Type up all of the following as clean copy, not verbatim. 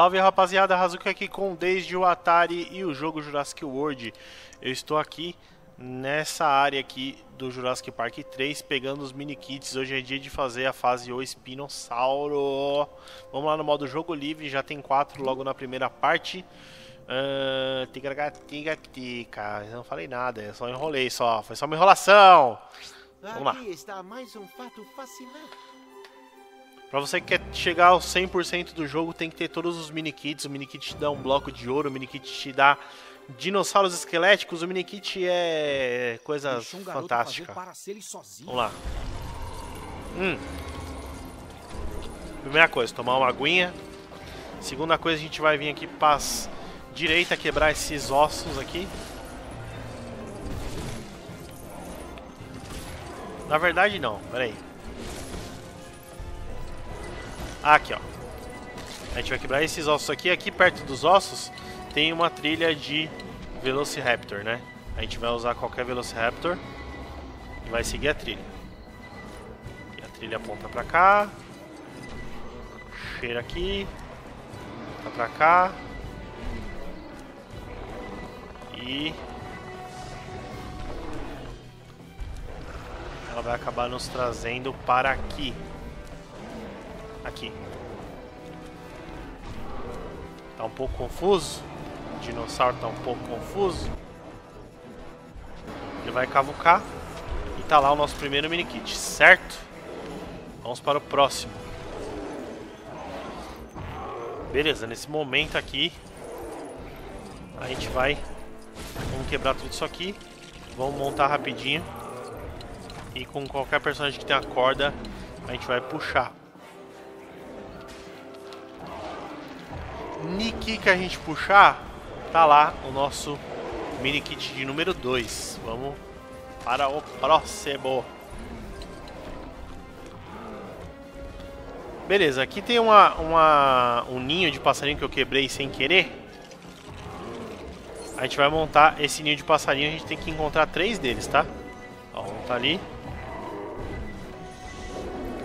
Salve rapaziada, Razuka aqui com Desde o Atari e o jogo Jurassic World. Eu estou aqui nessa área aqui do Jurassic Park 3 pegando os mini kits. Hoje é dia de fazer a fase O Espinossauro. Vamos lá no modo jogo livre, já tem 4 logo na primeira parte. Eu não falei nada, eu só enrolei só, foi só uma enrolação. Vamos lá. Aqui está mais um fato fascinante. Pra você que quer chegar aos 100% do jogo, tem que ter todos os minikits. O minikit te dá um bloco de ouro, o minikit te dá dinossauros esqueléticos, o minikit é coisa fantástica. Vamos lá. Primeira coisa, tomar uma aguinha. Segunda coisa, a gente vai vir aqui pra direita, quebrar esses ossos aqui. Na verdade não, peraí. Aqui ó, a gente vai quebrar esses ossos aqui. Aqui perto dos ossos tem uma trilha de Velociraptor, né? A gente vai usar qualquer Velociraptor e vai seguir a trilha. Aqui a trilha aponta pra cá, cheira aqui, aponta pra cá e ela vai acabar nos trazendo para aqui. Aqui. Tá um pouco confuso. O dinossauro tá um pouco confuso. Ele vai cavucar. E tá lá o nosso primeiro minikit, certo? Vamos para o próximo. Beleza, nesse momento aqui a gente vai... Vamos quebrar tudo isso aqui. Vamos montar rapidinho. E com qualquer personagem que tenha corda, a gente vai puxar. Niki que a gente puxar, tá lá o nosso mini kit de número 2. Vamos para o próximo. Beleza, aqui tem um ninho de passarinho que eu quebrei sem querer. A gente vai montar esse ninho de passarinho, a gente tem que encontrar 3 deles, tá? Ó, um tá ali.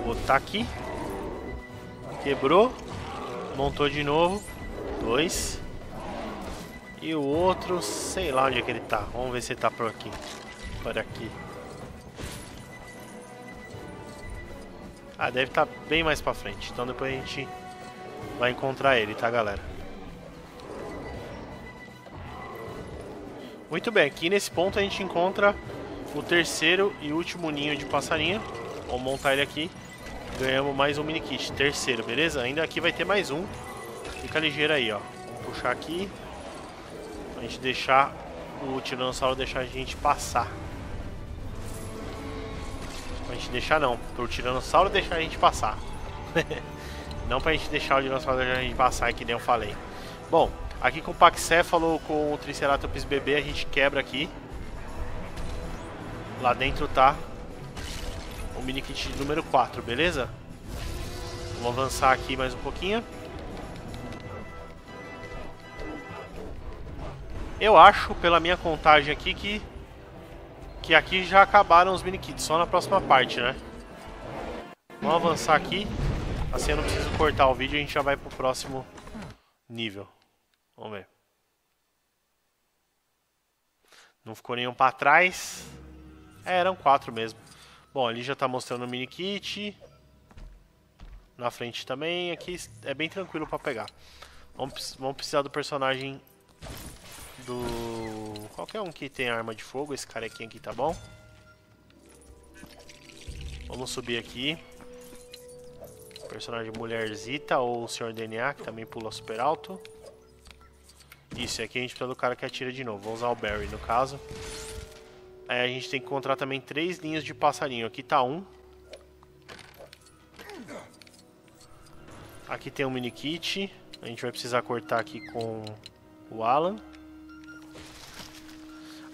Vou botar aqui. Quebrou. Montou de novo. 2. E o outro, sei lá onde é que ele tá. Vamos ver se ele tá por aqui. Por aqui. Ah, deve estar bem mais pra frente. Então depois a gente vai encontrar ele, tá, galera? Muito bem, aqui nesse ponto a gente encontra o terceiro e último ninho de passarinho. Vamos montar ele aqui. Ganhamos mais um mini kit, terceiro, beleza? Ainda aqui vai ter mais um. Fica ligeiro aí, ó. Vamos puxar aqui. Pra gente deixar o Tiranossauro deixar a gente passar. Pra gente deixar não. Pro Tiranossauro deixar a gente passar. Não pra gente deixar o Tiranossauro deixar a gente passar, é que nem eu falei. Bom, aqui com o Paxéfalo, com o Triceratops bebê, a gente quebra aqui. Lá dentro tá o mini kit de número 4, beleza? Vamos avançar aqui mais um pouquinho. Eu acho, pela minha contagem aqui, que aqui já acabaram os mini kits, só na próxima parte, né? Vamos avançar aqui. Assim eu não preciso cortar o vídeo, a gente já vai pro próximo nível. Vamos ver. Não ficou nenhum pra trás. É, eram 4 mesmo. Bom, ali já tá mostrando o mini kit. Na frente também. Aqui é bem tranquilo pra pegar. Vamos precisar do personagem do... Qualquer um que tem arma de fogo. Esse carequinho aqui, tá bom? Vamos subir aqui. Personagem mulherzita ou o senhor DNA, que também pula super alto. Isso, aqui a gente precisa do cara que atira de novo. Vamos usar o Barry, no caso. É, a gente tem que encontrar também 3 ninhos de passarinho. Aqui tá um. Aqui tem um mini kit. A gente vai precisar cortar aqui com o Alan.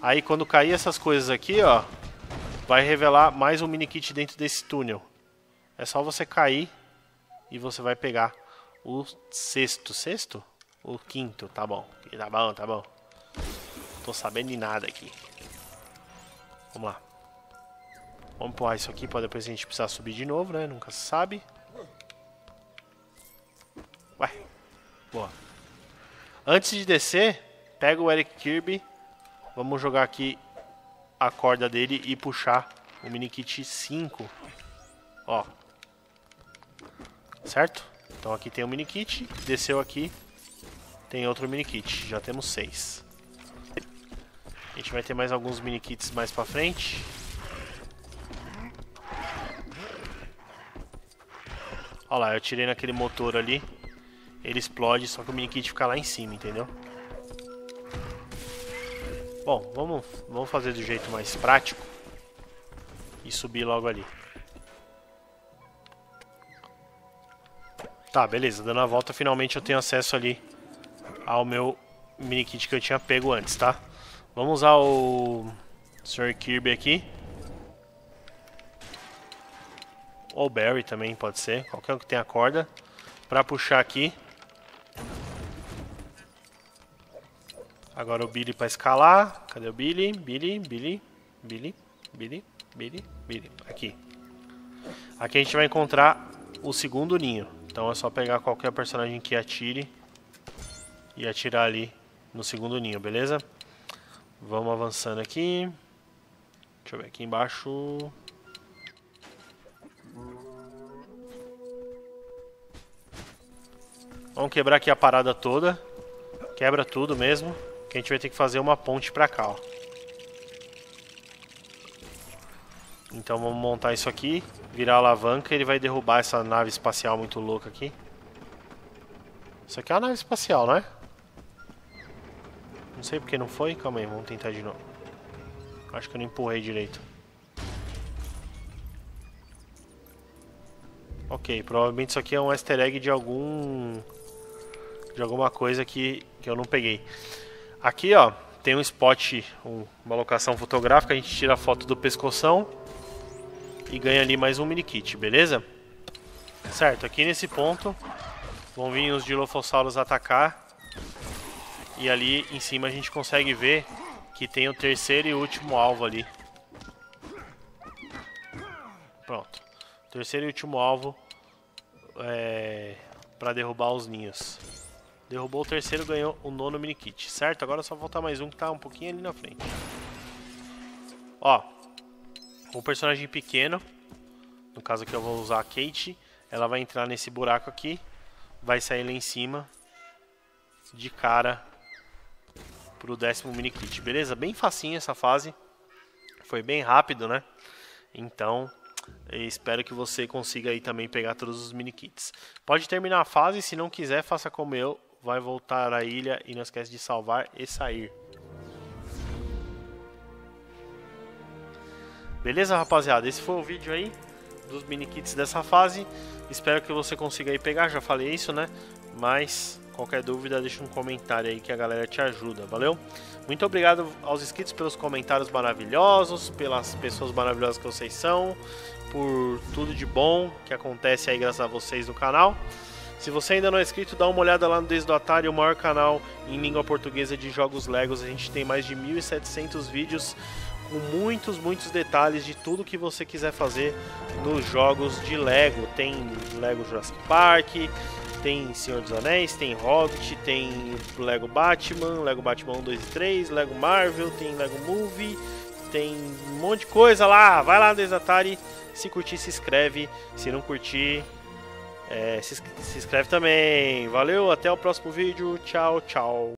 Aí quando cair essas coisas aqui, ó, vai revelar mais um mini kit dentro desse túnel. É só você cair e você vai pegar o sexto. Sexto? O quinto, tá bom. Tá bom, tá bom. Não tô sabendo de nada aqui. Vamos lá. Vamos empurrar isso aqui para depois a gente precisar subir de novo, né? Nunca se sabe. Ué. Boa. Antes de descer, pega o Eric Kirby. Vamos jogar aqui a corda dele e puxar o minikit 5. Ó. Certo? Então aqui tem o minikit. Desceu aqui. Tem outro minikit. Já temos 6. A gente vai ter mais alguns minikits mais pra frente. Olha lá, eu tirei naquele motor ali. Ele explode, só que o minikit fica lá em cima, entendeu? Bom, vamos fazer do jeito mais prático. E subir logo ali. Tá, beleza. Dando a volta, finalmente eu tenho acesso ali ao meu minikit que eu tinha pego antes, tá? Vamos usar o Sr. Kirby aqui. Ou o Barry também pode ser. Qualquer um que tenha corda. Pra puxar aqui. Agora o Billy pra escalar. Cadê o Billy? Billy, Billy, Billy, Billy, Billy, Billy. Aqui. Aqui a gente vai encontrar o segundo ninho. Então é só pegar qualquer personagem que atire. E atirar ali no segundo ninho, beleza? Vamos avançando aqui. Deixa eu ver aqui embaixo. Vamos quebrar aqui a parada toda. Quebra tudo mesmo. Que a gente vai ter que fazer uma ponte pra cá, ó. Então vamos montar isso aqui. Virar a alavanca e ele vai derrubar essa nave espacial muito louca aqui. Isso aqui é uma nave espacial, não é? Não sei porque não foi. Calma aí, vamos tentar de novo. Acho que eu não empurrei direito. Ok, provavelmente isso aqui é um easter egg de algum... de alguma coisa que eu não peguei. Aqui, ó, tem um spot, uma locação fotográfica. A gente tira a foto do pescoção e ganha ali mais um minikit, beleza? Certo, aqui nesse ponto vão vir os Dilophosaurus atacar. E ali em cima a gente consegue ver que tem o terceiro e último alvo ali. Pronto. Terceiro e último alvo é pra derrubar os ninhos. Derrubou o terceiro, ganhou o nono minikit, certo? Agora é só faltar mais um que tá um pouquinho ali na frente. Ó, um personagem pequeno, no caso aqui eu vou usar a Kate. Ela vai entrar nesse buraco aqui, vai sair lá em cima de cara pro décimo minikit, beleza? Bem facinho essa fase, foi bem rápido, né? Então, espero que você consiga aí também pegar todos os minikits. Pode terminar a fase, se não quiser, faça como eu, vai voltar à ilha e não esquece de salvar e sair. Beleza, rapaziada? Esse foi o vídeo aí dos minikits dessa fase. Espero que você consiga aí pegar, já falei isso, né? Mas... qualquer dúvida, deixa um comentário aí que a galera te ajuda, valeu? Muito obrigado aos inscritos pelos comentários maravilhosos, pelas pessoas maravilhosas que vocês são, por tudo de bom que acontece aí graças a vocês no canal. Se você ainda não é inscrito, dá uma olhada lá no Desde o Atari, o maior canal em língua portuguesa de jogos Legos. A gente tem mais de 1.700 vídeos com muitos detalhes de tudo que você quiser fazer nos jogos de Lego. Tem Lego Jurassic Park... tem Senhor dos Anéis, tem Hobbit, tem LEGO Batman, LEGO Batman 1, 2 e 3, LEGO Marvel, tem LEGO Movie, tem um monte de coisa lá. Vai lá Desde o Atari, se curtir se inscreve, se não curtir se inscreve também. Valeu, até o próximo vídeo, tchau, tchau.